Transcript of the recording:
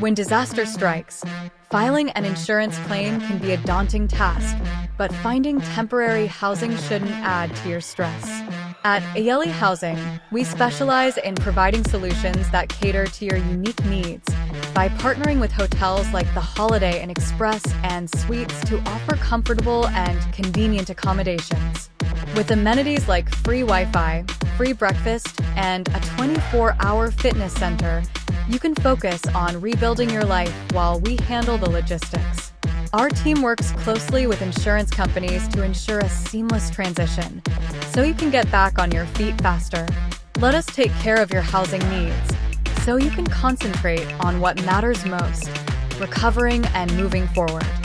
When disaster strikes, filing an insurance claim can be a daunting task, but finding temporary housing shouldn't add to your stress. At ALE Housing, we specialize in providing solutions that cater to your unique needs by partnering with hotels like the Holiday Inn Express and Suites to offer comfortable and convenient accommodations. With amenities like free Wi-Fi, free breakfast, and a 24-hour fitness center, you can focus on rebuilding your life while we handle the logistics. Our team works closely with insurance companies to ensure a seamless transition, so you can get back on your feet faster. Let us take care of your housing needs, so you can concentrate on what matters most, recovering and moving forward.